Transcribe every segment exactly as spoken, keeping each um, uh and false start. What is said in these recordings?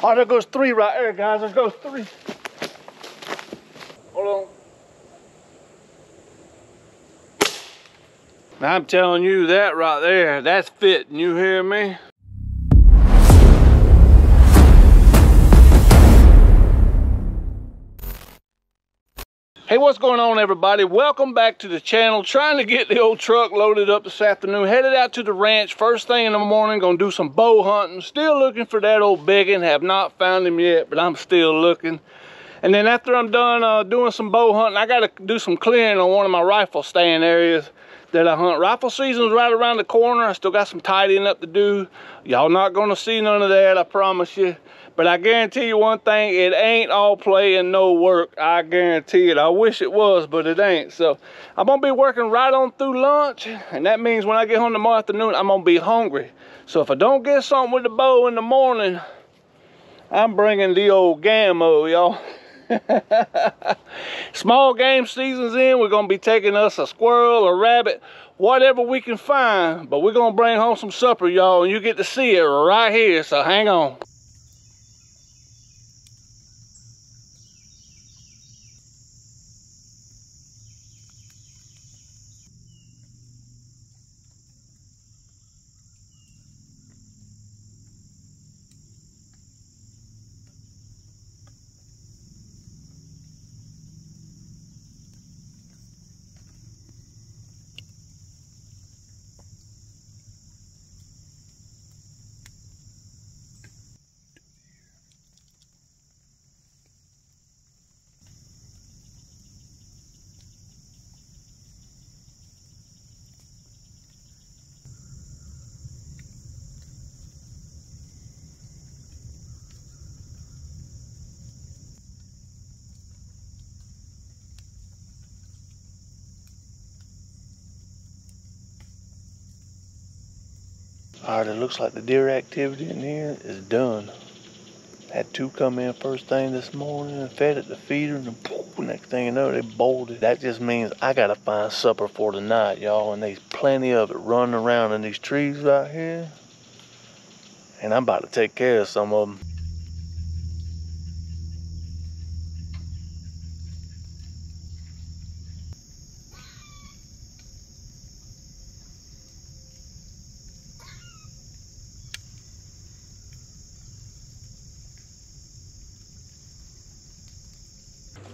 Oh, there goes three right there, guys. There goes three. Hold on. Now, I'm telling you, that right there, that's fitting. You hear me? Hey, what's going on, everybody? Welcome back to the channel. Trying to get the old truck loaded up this afternoon. Headed out to the ranch first thing in the morning. Gonna do some bow hunting. Still looking for that old biggin. Have not found him yet, but I'm still looking. And then after I'm done uh, doing some bow hunting, I gotta do some clearing on one of my rifle stand areas that I hunt. Rifle season's right around the corner. I still got some tidying up to do. Y'all not gonna see none of that, I promise you. But I guarantee you one thing, it ain't all play and no work. I guarantee it. I wish it was, but it ain't. So I'm gonna be working right on through lunch, and that means when I get home tomorrow afternoon, I'm gonna be hungry. So if I don't get something with the bow in the morning, I'm bringing the old Gamo, y'all. Small game season's in. We're gonna be taking us a squirrel, a rabbit, whatever we can find. But we're gonna bring home some supper, y'all, and you get to see it right here. So hang on. All right, it looks like the deer activity in here is done. Had two come in first thing this morning and fed it the feeder, and then poof, next thing you know, they bolted. That just means I gotta find supper for tonight, y'all, and there's plenty of it running around in these trees right here. And I'm about to take care of some of them.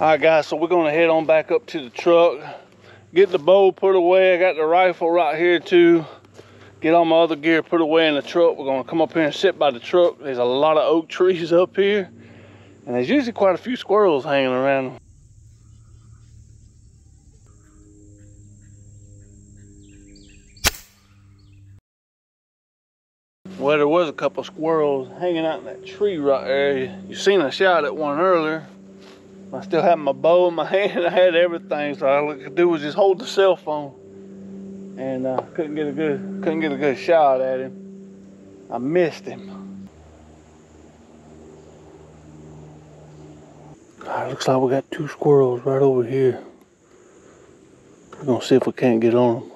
All right, guys, so we're gonna head on back up to the truck, get the bow put away. I got the rifle right here too. Get all my other gear put away in the truck. We're gonna come up here and sit by the truck. There's a lot of oak trees up here, and there's usually quite a few squirrels hanging around them. Well, there was a couple squirrels hanging out in that tree right there. You seen a shot at one earlier. I still had my bow in my hand. I had everything, so all I could do was just hold the cell phone, and uh, couldn't get a good couldn't get a good shot at him. I missed him. All right, looks like we got two squirrels right over here. We're gonna see if we can't get on them.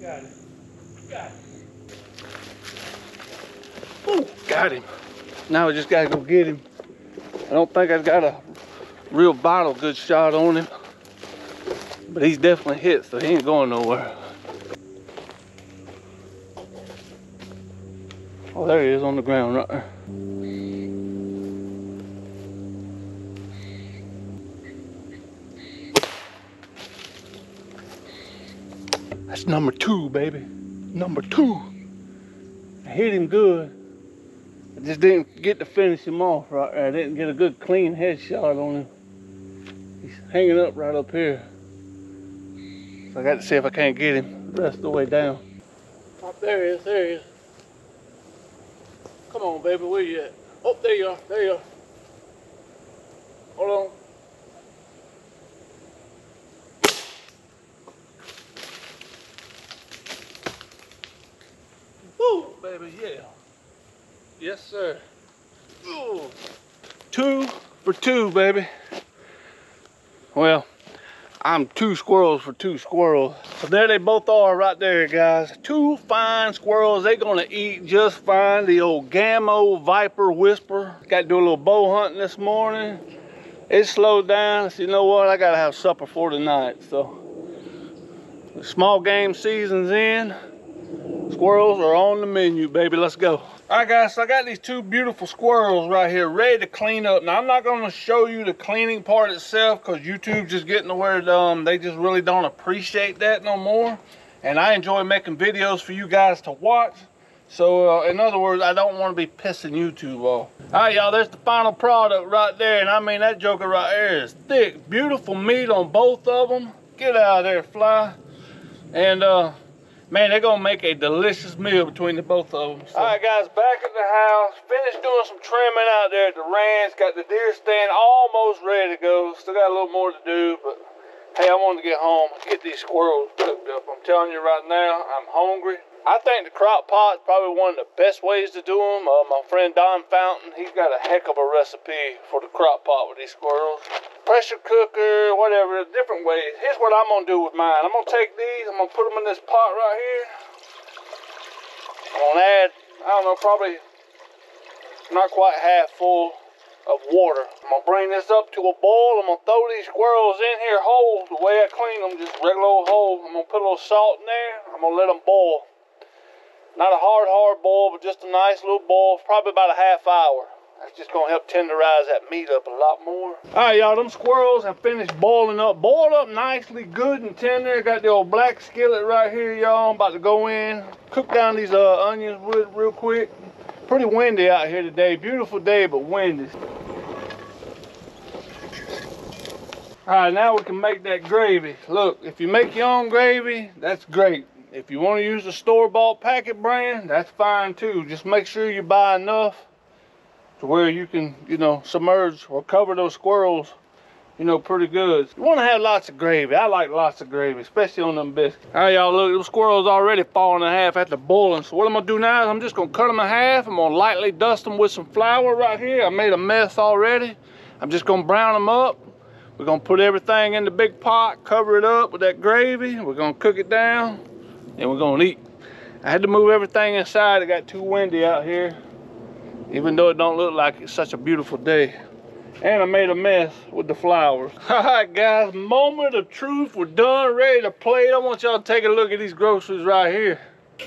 Got it. Got it. Ooh, got him. Now I just gotta go get him. I don't think I've got a real vital good shot on him, but he's definitely hit, so he ain't going nowhere. Oh, there he is on the ground right there. That's number two, baby. Number two. I hit him good. I just didn't get to finish him off right there. I didn't get a good clean headshot on him. He's hanging up right up here. So I got to see if I can't get him the rest of the way down. Oh, there he is, there he is. Come on, baby, where you at? Oh, there you are, there you are. Hold on. baby, yeah. Yes, sir. Ooh. Two for two, baby. Well, I'm two squirrels for two squirrels. So there they both are right there, guys. Two fine squirrels. They're gonna eat just fine. The old Gamo Viper Whisper. Got to do a little bow hunting this morning. It slowed down. So you know what? I gotta have supper for tonight. So the small game season's in. Squirrels are on the menu, baby. Let's go. All right, guys, so I got these two beautiful squirrels right here ready to clean up. Now, I'm not going to show you the cleaning part itself because YouTube's just getting to where um, they just really don't appreciate that no more. And I enjoy making videos for you guys to watch. So, uh, in other words, I don't want to be pissing YouTube off. All right, y'all, there's the final product right there. And, I mean, that joker right there is thick. Beautiful meat on both of them. Get out of there, fly. And, uh... man, they're gonna make a delicious meal between the both of them. So. All right, guys, back at the house. Finished doing some trimming out there at the ranch. Got the deer stand almost ready to go. Still got a little more to do, but hey, I wanted to get home and get these squirrels cooked up. I'm telling you right now, I'm hungry. I think the crock pot is probably one of the best ways to do them. Uh, my friend Don Fountain, he's got a heck of a recipe for the crock pot with these squirrels. Pressure cooker, whatever, different ways. Here's what I'm gonna do with mine. I'm gonna take these, I'm gonna put them in this pot right here. I'm gonna add, I don't know, probably not quite half full of water. I'm gonna bring this up to a boil. I'm gonna throw these squirrels in here whole, the way I clean them, just regular old whole. I'm gonna put a little salt in there. I'm gonna let them boil. Not a hard, hard boil, but just a nice little boil, probably about a half hour. That's just gonna help tenderize that meat up a lot more. All right, y'all, them squirrels have finished boiling up. Boiled up nicely, good and tender. Got the old black skillet right here, y'all. I'm about to go in, cook down these uh, onions real, real quick. Pretty windy out here today. Beautiful day, but windy. All right, now we can make that gravy. Look, if you make your own gravy, that's great. If you wanna use the store-bought packet brand, that's fine too. Just make sure you buy enough to where you can, you know, submerge or cover those squirrels, you know, pretty good. You want to have lots of gravy. I like lots of gravy, especially on them biscuits. All right, y'all, look, those squirrels already falling in half after boiling. So what I'm going to do now is I'm just going to cut them in half. I'm going to lightly dust them with some flour right here. I made a mess already. I'm just going to brown them up. We're going to put everything in the big pot, cover it up with that gravy. We're going to cook it down, and we're going to eat. I had to move everything inside. It got too windy out here. Even though it don't look like it's such a beautiful day. And I made a mess with the flowers. All right, guys, moment of truth. We're done, ready to plate. I want y'all to take a look at these groceries right here.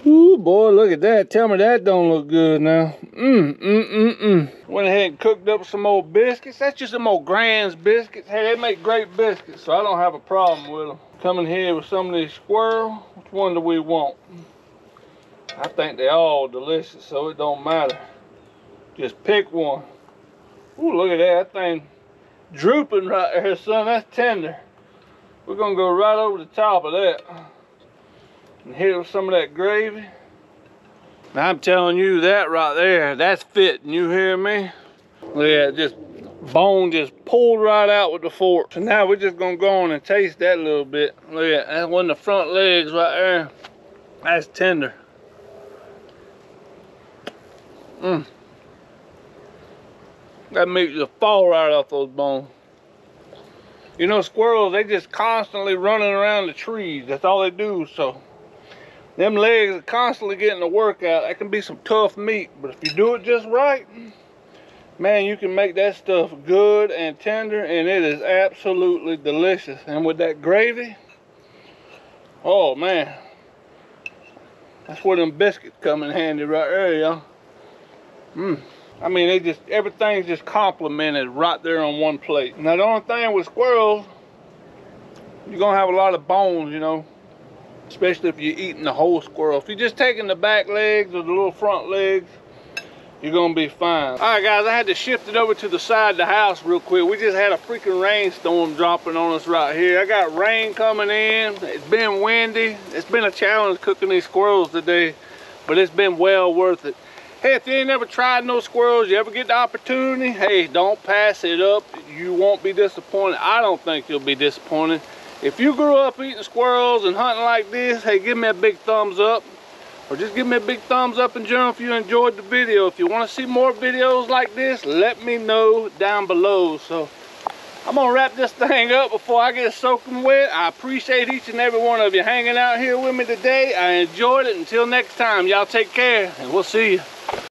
Ooh, boy, look at that. Tell me that don't look good now. Mmm, mmm, mmm, mmm. Went ahead and cooked up some old biscuits. That's just some old Grand's biscuits. Hey, they make great biscuits, so I don't have a problem with them. Coming here with some of these squirrel. Which one do we want? I think they're all delicious, so it don't matter. Just pick one. Ooh, look at that, that thing drooping right there, son. That's tender. We're gonna go right over the top of that and hit it with some of that gravy. Now, I'm telling you, that right there, that's fitting. You hear me? Look at that, just bone just pulled right out with the fork. So now we're just gonna go on and taste that a little bit. Look at that, that one of the front legs right there. That's tender. Mmm. That meat just fall right off those bones. You know, squirrels, they just constantly running around the trees. That's all they do, so. Them legs are constantly getting a workout. That can be some tough meat, but if you do it just right, man, you can make that stuff good and tender, and it is absolutely delicious. And with that gravy, oh, man. That's where them biscuits come in handy right there, y'all. Mmm. I mean, they just, everything's just complimented right there on one plate. Now, the only thing with squirrels, you're gonna have a lot of bones, you know, especially if you're eating the whole squirrel. If you're just taking the back legs or the little front legs, you're gonna be fine. All right, guys, I had to shift it over to the side of the house real quick. We just had a freaking rainstorm dropping on us right here. I got rain coming in. It's been windy. It's been a challenge cooking these squirrels today, but it's been well worth it. Hey, if you ain't never tried no squirrels, you ever get the opportunity, hey, don't pass it up. You won't be disappointed. I don't think you'll be disappointed. If you grew up eating squirrels and hunting like this, hey, give me a big thumbs up. or just give me a big thumbs up in general if you enjoyed the video. If you want to see more videos like this, let me know down below. So I'm gonna wrap this thing up before I get soaking wet. I appreciate each and every one of you hanging out here with me today. I enjoyed it. Until next time, y'all take care, and we'll see you.